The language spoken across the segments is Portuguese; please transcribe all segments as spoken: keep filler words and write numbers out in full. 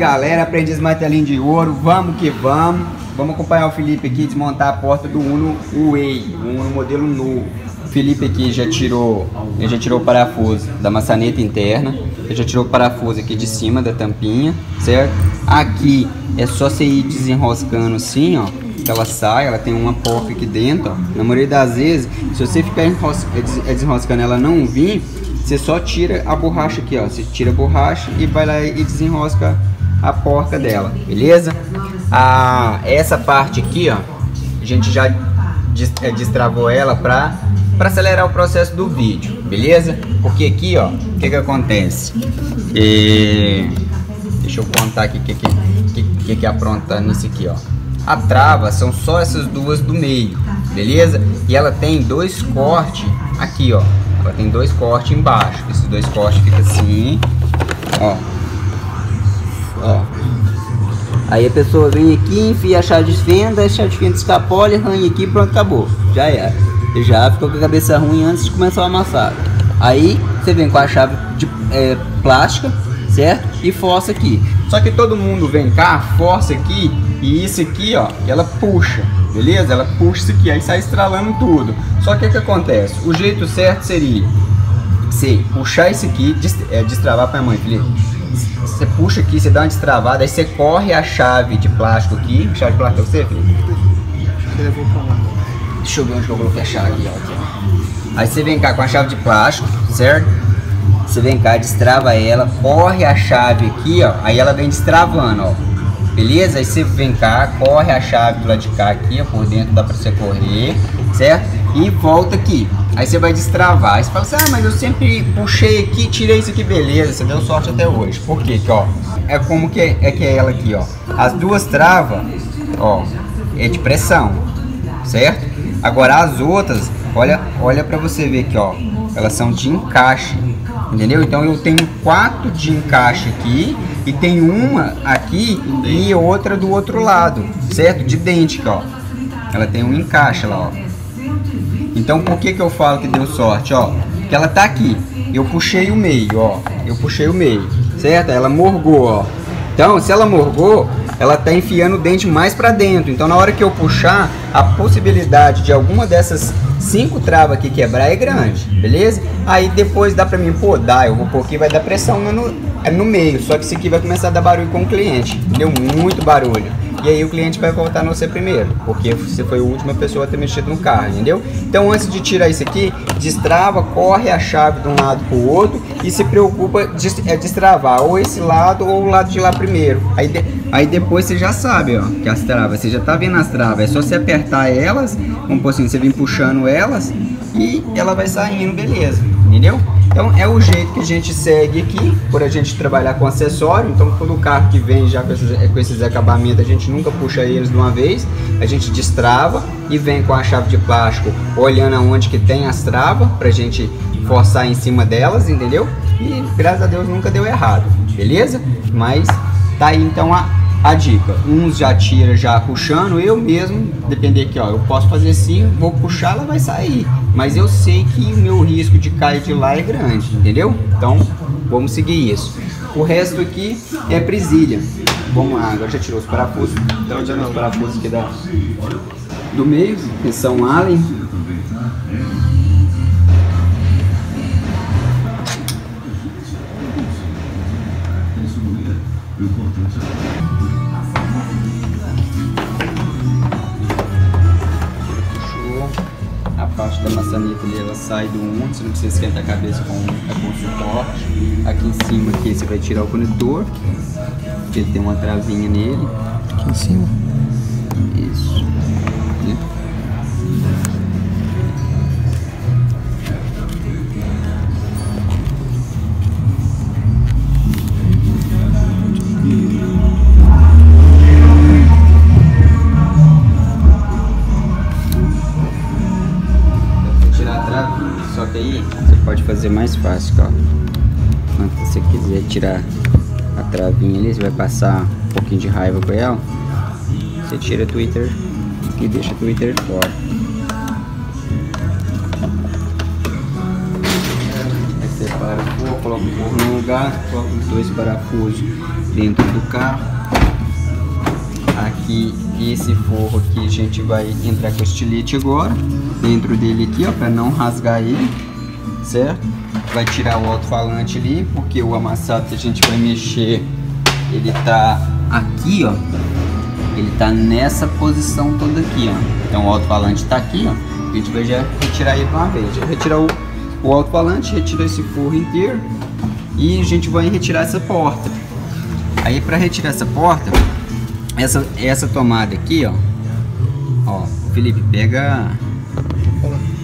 galera, aprendiz martelinho de ouro, vamos que vamos. Vamos acompanhar o Felipe aqui desmontar a porta do Uno Way, um Uno modelo novo. O Felipe aqui já tirou, ele já tirou o parafuso da maçaneta interna, ele já tirou o parafuso aqui de cima da tampinha, certo? Aqui é só você ir desenroscando assim, ó, que ela sai, ela tem uma porca aqui dentro, ó. Na maioria das vezes, se você ficar desenroscando ela não vir, você só tira a borracha aqui, ó. Você tira a borracha e vai lá e desenrosca a porca dela, beleza? Ah, essa parte aqui, ó, a gente já destravou ela pra, pra acelerar o processo do vídeo, beleza? Porque aqui, ó, o que que acontece? E... deixa eu contar aqui o que, que, que, que apronta nisso aqui, ó. A trava são só essas duas do meio, beleza? E ela tem dois cortes aqui, ó. Ela tem dois cortes embaixo. Esses dois cortes ficam assim, ó. Ó. Aí a pessoa vem aqui, enfia a chave de fenda, a chave de fenda escapola, arranha aqui, pronto, acabou. Já era. Já ficou com a cabeça ruim antes de começar o amassado. Aí você vem com a chave de é, plástica, certo? E força aqui. Só que todo mundo vem cá, força aqui e isso aqui, ó, ela puxa, beleza? Ela puxa isso aqui, aí sai estralando tudo. Só que o que acontece? O jeito certo seria você puxar isso aqui, destravar pra mãe, Felipe. Você puxa aqui, você dá uma destravada, aí você corre a chave de plástico aqui. A chave de plástico é você, Felipe? Deixa eu ver onde eu coloquei a chave aqui, ó. Aí você vem cá com a chave de plástico, certo? Você vem cá, destrava ela, corre a chave aqui, ó. Aí ela vem destravando, ó. Beleza? Aí você vem cá, corre a chave do lado de cá aqui, ó, por dentro dá pra você correr, certo? E volta aqui. Aí você vai destravar. Aí você fala assim, ah, mas eu sempre puxei aqui, tirei isso aqui, beleza. Você deu sorte até hoje. Por quê? Que, ó, é como que é, é que é ela aqui, ó. As duas travas, ó, é de pressão, certo? Agora as outras, olha, olha pra você ver aqui, ó. Elas são de encaixe, entendeu? Então eu tenho quatro de encaixe aqui. E tem uma aqui e outra do outro lado, certo? De dente, ó. Ela tem um encaixe lá, ó. Então por que que eu falo que deu sorte, ó? Que ela tá aqui. Eu puxei o meio, ó. Eu puxei o meio, certo? Ela morgou, ó. Então se ela morgou, ela tá enfiando o dente mais pra dentro. Então na hora que eu puxar, a possibilidade de alguma dessas cinco travas aqui quebrar é grande, beleza? Aí depois dá pra mim podar, eu vou pôr aqui, vai dar pressão no... é no meio, só que isso aqui vai começar a dar barulho com o cliente. Deu muito barulho. E aí o cliente vai voltar no você primeiro, porque você foi a última pessoa a ter mexido no carro, entendeu? Então antes de tirar isso aqui, destrava, corre a chave de um lado pro outro e se preocupa de destravar ou esse lado ou o lado de lá primeiro. Aí, de, aí depois você já sabe, ó, que as travas, você já tá vendo as travas, é só você apertar elas, como assim, você vem puxando elas e ela vai saindo, beleza, entendeu? Então é o jeito que a gente segue aqui, por a gente trabalhar com acessório. Então todo carro que vem já com esses, com esses acabamentos, a gente nunca puxa eles de uma vez. A gente destrava e vem com a chave de plástico olhando aonde que tem as travas pra gente forçar em cima delas, entendeu? E graças a Deus nunca deu errado, beleza? Mas tá aí então a, a dica. Uns já tira já puxando, eu mesmo, depender aqui, ó, eu posso fazer assim, vou puxar, ela vai sair. Mas eu sei que o meu risco de cair de lá é grande, entendeu? Então, vamos seguir isso. O resto aqui é presilha. Vamos lá, agora já tirou os parafusos. Então, tirou os parafusos aqui da... do meio, que são Allen. Da maçaneta ali, ela sai do um, você não precisa esquentar a cabeça com, com o suporte. Aqui em cima aqui você vai tirar o conector, porque tem uma travinha nele. Aqui em cima? Isso. Aqui. Fazer mais fácil, ó. Quando você quiser tirar a travinha ali, você vai passar um pouquinho de raiva com ela, você tira o Twitter e deixa o Twitter fora. Aí separa o forro, coloca o forro no lugar, coloca os dois parafusos dentro do carro. Aqui, esse forro aqui, a gente vai entrar com o estilete agora, dentro dele aqui, ó, para não rasgar ele, certo? Vai tirar o alto-falante ali, porque o amassado que a gente vai mexer, ele tá aqui, ó. Ele tá nessa posição toda aqui, ó. Então o alto-falante tá aqui, ó. A gente vai já retirar ele de uma vez. Já retirar o, o alto-falante, retirar esse forro inteiro. E a gente vai retirar essa porta. Aí para retirar essa porta, essa, essa tomada aqui, ó. Ó, Felipe, pega...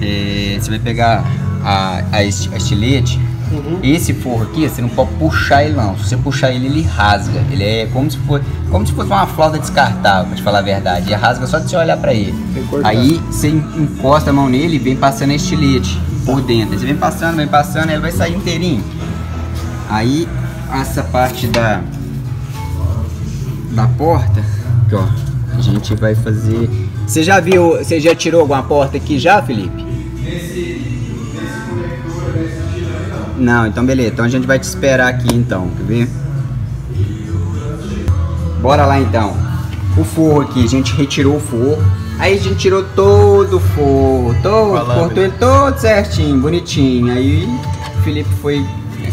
É, você vai pegar a, a, est, a estilete. Uhum. Esse forro aqui, você não pode puxar ele não. Se você puxar ele, ele rasga. Ele é como se fosse, como se fosse uma flauta descartável, pra te falar a verdade. Ele rasga só de você olhar pra ele. Aí você encosta a mão nele e vem passando a estilete por dentro. Você vem passando, vem passando, ele vai sair inteirinho. Aí essa parte da, da porta, aqui, ó, a gente vai fazer... Você já viu, você já tirou alguma porta aqui já, Felipe? Esse... Não, então beleza. Então a gente vai te esperar aqui então, quer ver? Bora lá então. O forro aqui, a gente retirou o forro. Aí a gente tirou todo o forro, todo, cortou ele todo certinho, bonitinho. Aí o Felipe foi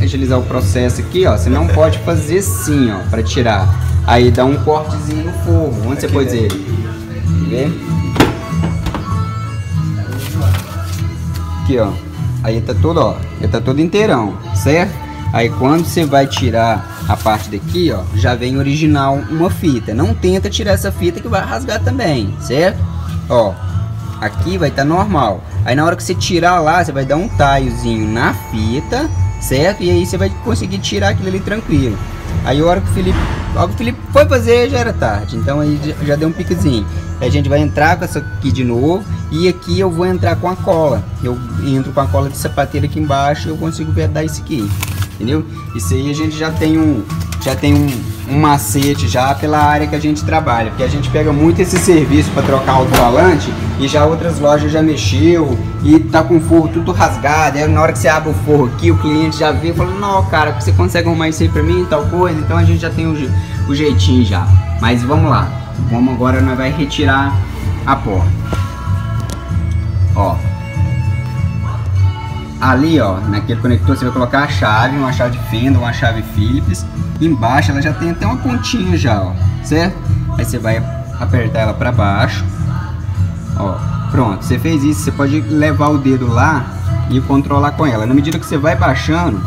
agilizar o processo aqui, ó. Você não pode fazer assim, ó, pra tirar. Aí dá um cortezinho no forro, onde você pôs ele. Quer ver? Aqui, ó. Aí tá todo, ó, ele tá todo inteirão, certo? Aí quando você vai tirar a parte daqui, ó, já vem original uma fita. Não tenta tirar essa fita que vai rasgar também, certo? Ó, aqui vai tá normal. Aí na hora que você tirar lá, você vai dar um taiozinho na fita, certo? E aí você vai conseguir tirar aquilo ali tranquilo. Aí a hora que o Felipe, a hora que o Felipe foi fazer, já era tarde. Então aí já deu um piquezinho. Aí a gente vai entrar com essa aqui de novo. E aqui eu vou entrar com a cola. Eu entro com a cola de sapateiro aqui embaixo e eu consigo vedar isso aqui. Entendeu? Isso aí a gente já tem um, já tem um, um macete já pela área que a gente trabalha. Porque a gente pega muito esse serviço para trocar o volante e já outras lojas já mexeu e tá com o forro tudo rasgado. Aí na hora que você abre o forro aqui, o cliente já vê e fala, não, cara, você consegue arrumar isso aí para mim e tal coisa? Então a gente já tem o, o jeitinho já. Mas vamos lá. Vamos agora, nós vai retirar a porta. Ó. Ali, ó, naquele conector você vai colocar a chave, uma chave de fenda, uma chave Phillips. Embaixo ela já tem até uma pontinha já, ó, certo? Aí você vai apertar ela pra baixo. Ó, pronto. Você fez isso, você pode levar o dedo lá e controlar com ela. Na medida que você vai baixando,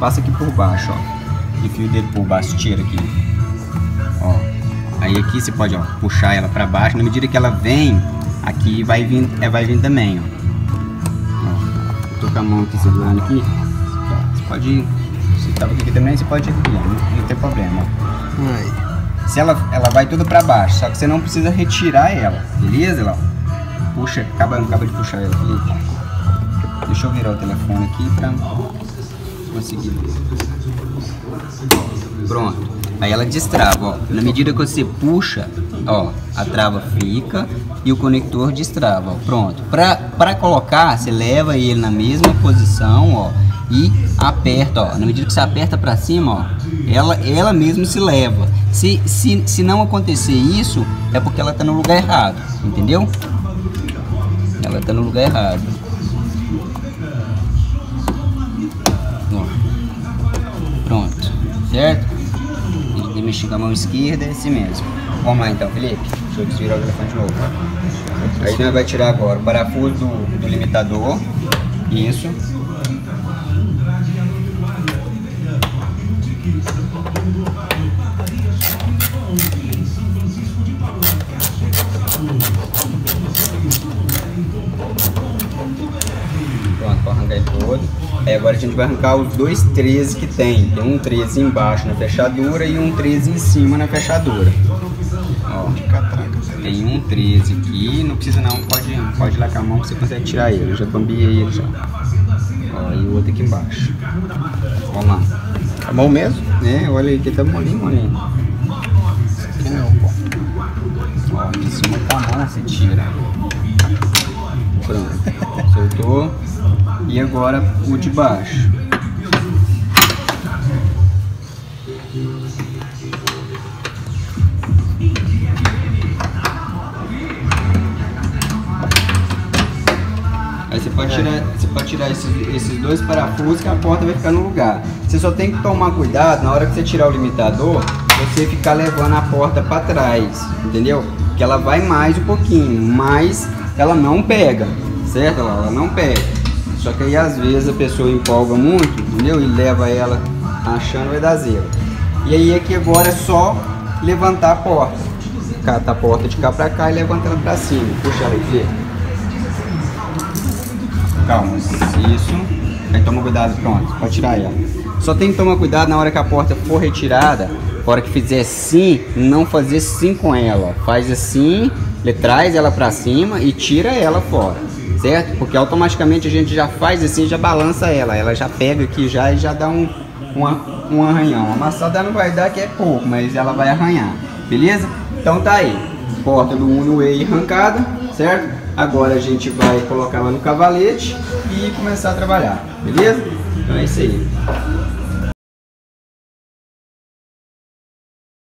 passa aqui por baixo, ó. Enfia o dedo por baixo, tira aqui. Ó. Aí aqui você pode, ó, puxar ela pra baixo. Na medida que ela vem, aqui vai vir, é, vai vir também, ó. Com a mão aqui segurando aqui, você pode ir. Se tava aqui também, você pode ir aqui, ó, não tem problema. Ó. Se ela, ela vai tudo pra baixo, só que você não precisa retirar ela, beleza? Ela, ó, puxa, acaba, acaba de puxar ela aqui. Deixa eu virar o telefone aqui pra conseguir ver. Pronto. Aí ela destrava, ó. Na medida que você puxa, ó, a trava fica e o conector destrava, ó. Pronto. Pra, pra colocar, você leva ele na mesma posição, ó, e aperta, ó. Na medida que você aperta pra cima, ó, ela, ela mesmo se leva. Se, se, se não acontecer isso, é porque ela tá no lugar errado, entendeu? Ela tá no lugar errado. Ó. Pronto, certo? Mexer com a mão esquerda, é esse mesmo. Vamos lá então, Felipe. Deixa eu desvirar o telefone de novo. Aí nós vai tirar agora o parafuso do, do limitador. Isso. Pronto, vou arrancar ele todo. É, agora a gente vai arrancar os dois treze que tem. Tem um treze embaixo na fechadura e um treze em cima na fechadura. Ó, tem um treze aqui, não precisa não, pode, pode lacar a mão que você consegue tirar ele. Eu já cambiei ele já. Ó, e o outro aqui embaixo. Vamos lá. Tá bom mesmo? É, olha aí, aqui tá molinho, molinho. Aqui não, pô. Ó, de cima tá a mão, você tira. Pronto, soltou. E agora o de baixo. pode tirar, você pode tirar esses, esses dois parafusos que a porta vai ficar no lugar. Você só tem que tomar cuidado na hora que você tirar o limitador, você ficar levando a porta para trás, entendeu? Que ela vai mais um pouquinho, mas ela não pega, certo? Ela, ela não pega. Só que aí às vezes a pessoa empolga muito, entendeu? E leva ela achando que vai dar zero. E aí aqui agora é só levantar a porta. Cata a porta de cá pra cá e levanta ela pra cima. Puxa ela aqui. Calma, isso. Aí toma cuidado, pronto, pra tirar ela. Só tem que tomar cuidado na hora que a porta for retirada. Na hora que fizer assim, não fazer assim com ela. Faz assim, traz ela pra cima e tira ela fora, certo? Porque automaticamente a gente já faz assim, já balança ela. Ela já pega aqui já e já dá um, uma, um arranhão. Amassada não vai dar, que é pouco, mas ela vai arranhar, beleza? Então tá aí, porta do Uno Way arrancada, certo? Agora a gente vai colocar ela no cavalete e começar a trabalhar, beleza? Então é isso aí.